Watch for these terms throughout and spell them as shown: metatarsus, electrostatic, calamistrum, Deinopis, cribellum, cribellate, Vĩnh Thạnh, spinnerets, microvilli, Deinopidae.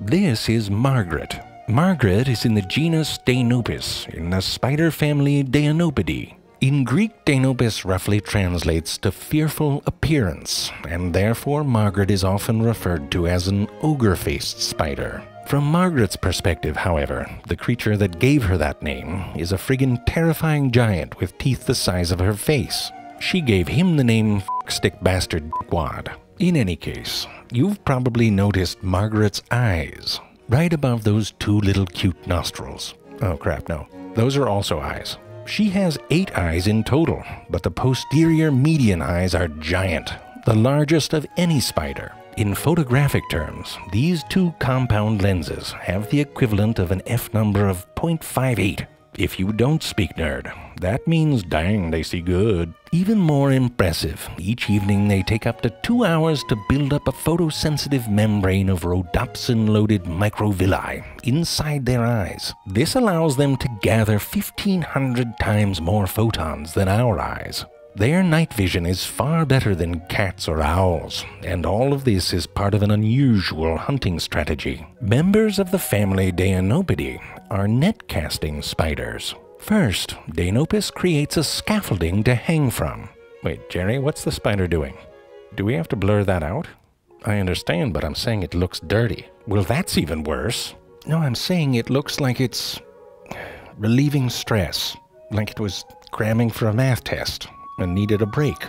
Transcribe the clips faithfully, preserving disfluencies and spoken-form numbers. This is Margaret. Margaret is in the genus Deinopis, in the spider family Deinopidae. In Greek, Deinopis roughly translates to fearful appearance, and therefore Margaret is often referred to as an ogre-faced spider. From Margaret's perspective, however, the creature that gave her that name is a friggin' terrifying giant with teeth the size of her face. She gave him the name F***stick Bastard Dickwad. In any case, you've probably noticed Margaret's eyes, right above those two little cute nostrils. Oh crap, no. Those are also eyes. She has eight eyes in total, but the posterior median eyes are giant, the largest of any spider. In photographic terms, these two compound lenses have the equivalent of an f-number of point five eight. If you don't speak nerd, that means dang, they see good. Even more impressive, each evening they take up to two hours to build up a photosensitive membrane of rhodopsin-loaded microvilli inside their eyes. This allows them to gather fifteen hundred times more photons than our eyes. Their night vision is far better than cats or owls, and all of this is part of an unusual hunting strategy. Members of the family Deinopidae are net-casting spiders. First, Deinopis creates a scaffolding to hang from. Wait, Jerry, what's the spider doing? Do we have to blur that out? I understand, but I'm saying it looks dirty. Well, that's even worse. No, I'm saying it looks like it's relieving stress, like it was cramming for a math test and needed a break.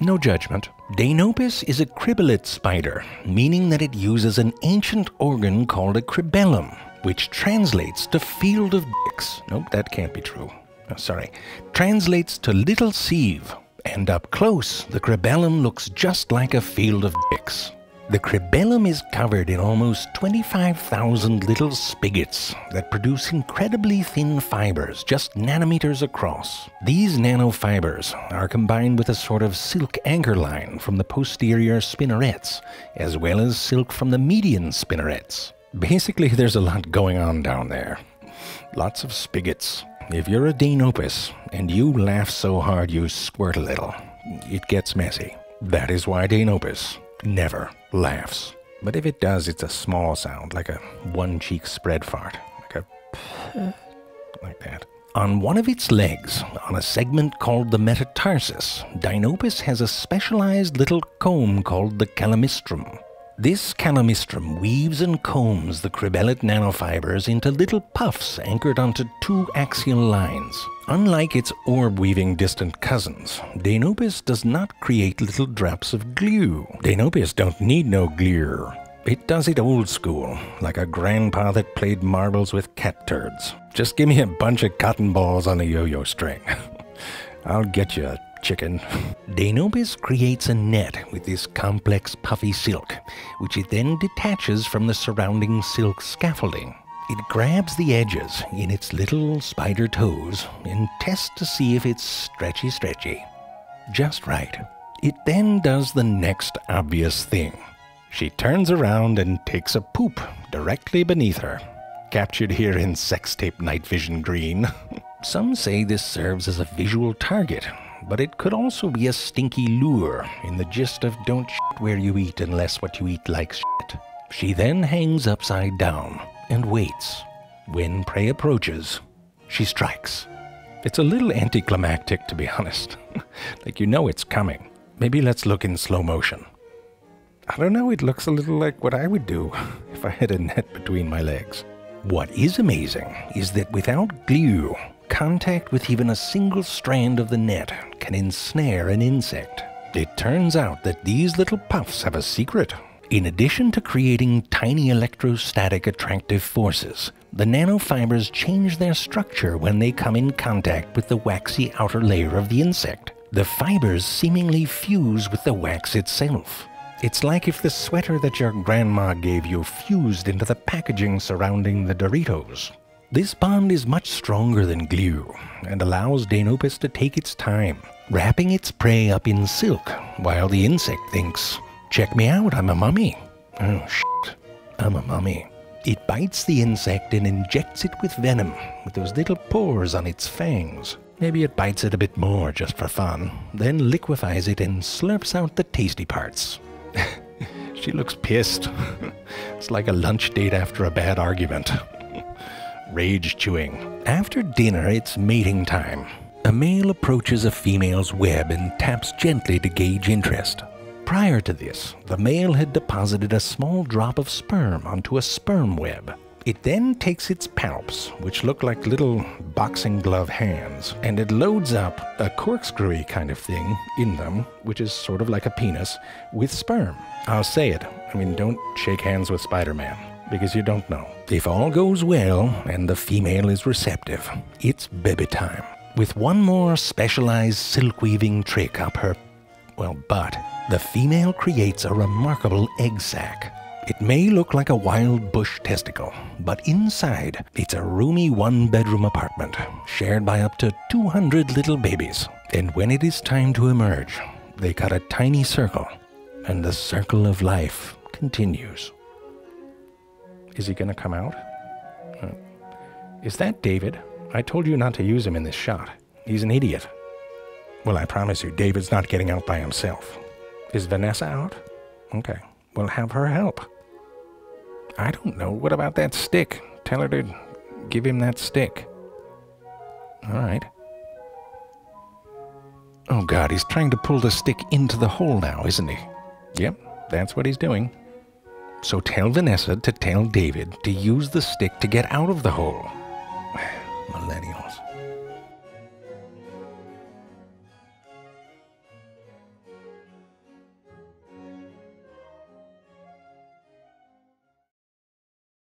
No judgment. Deinopis is a cribellate spider, meaning that it uses an ancient organ called a cribellum, which translates to field of dicks. Nope, that can't be true. Oh, sorry. Translates to little sieve. And up close, the cribellum looks just like a field of dicks. The cribellum is covered in almost twenty-five thousand little spigots that produce incredibly thin fibers, just nanometers across. These nanofibers are combined with a sort of silk anchor line from the posterior spinnerets, as well as silk from the median spinnerets. Basically, there's a lot going on down there. Lots of spigots. If you're a Deinopis and you laugh so hard you squirt a little, it gets messy. That is why Deinopis never laughs. But if it does, it's a small sound, like a one-cheek spread fart. Like a... like that. On one of its legs, on a segment called the metatarsus, Deinopis has a specialized little comb called the calamistrum. This calamistrum weaves and combs the cribellate nanofibers into little puffs anchored onto two axial lines. Unlike its orb-weaving distant cousins, Deinopis does not create little drops of glue. Deinopis don't need no glue. It does it old school, like a grandpa that played marbles with cat turds. Just give me a bunch of cotton balls on a yo-yo string. I'll get you a chicken. Deinopis creates a net with this complex puffy silk, which it then detaches from the surrounding silk scaffolding. It grabs the edges in its little spider toes and tests to see if it's stretchy stretchy. Just right. It then does the next obvious thing. She turns around and takes a poop directly beneath her. Captured here in sex tape night vision green. Some say this serves as a visual target, but it could also be a stinky lure in the gist of don't shit where you eat unless what you eat likes shit. She then hangs upside down and waits. When prey approaches, she strikes. It's a little anticlimactic, to be honest. Like, you know it's coming. Maybe let's look in slow motion. I don't know, it looks a little like what I would do if I had a net between my legs. What is amazing is that without glue, contact with even a single strand of the net can ensnare an insect. It turns out that these little puffs have a secret. In addition to creating tiny electrostatic attractive forces, the nanofibers change their structure when they come in contact with the waxy outer layer of the insect. The fibers seemingly fuse with the wax itself. It's like if the sweater that your grandma gave you fused into the packaging surrounding the Doritos. This bond is much stronger than glue and allows Deinopis to take its time, wrapping its prey up in silk while the insect thinks, check me out, I'm a mummy. Oh, shit, I'm a mummy. It bites the insect and injects it with venom with those little pores on its fangs. Maybe it bites it a bit more just for fun, then liquefies it and slurps out the tasty parts. She looks pissed. It's like a lunch date after a bad argument. Rage chewing. After dinner, it's mating time. A male approaches a female's web and taps gently to gauge interest. Prior to this, the male had deposited a small drop of sperm onto a sperm web. It then takes its palps, which look like little boxing glove hands, and it loads up a corkscrewy kind of thing in them, which is sort of like a penis, with sperm. I'll say it. I mean, don't shake hands with Spider-Man, because you don't know. If all goes well and the female is receptive, it's baby time. With one more specialized silk-weaving trick up her, well, butt, the female creates a remarkable egg sac. It may look like a wild bush testicle, but inside, it's a roomy one-bedroom apartment, shared by up to two hundred little babies. And when it is time to emerge, they cut a tiny circle, and the circle of life continues. Is he gonna come out? Uh, is that David? I told you not to use him in this shot. He's an idiot. Well, I promise you, David's not getting out by himself. Is Vanessa out? Okay, we'll have her help. I don't know. What about that stick? Tell her to give him that stick. All right. Oh, God, he's trying to pull the stick into the hole now, isn't he? Yep, that's what he's doing. So tell Vanessa to tell David to use the stick to get out of the hole. Millennials.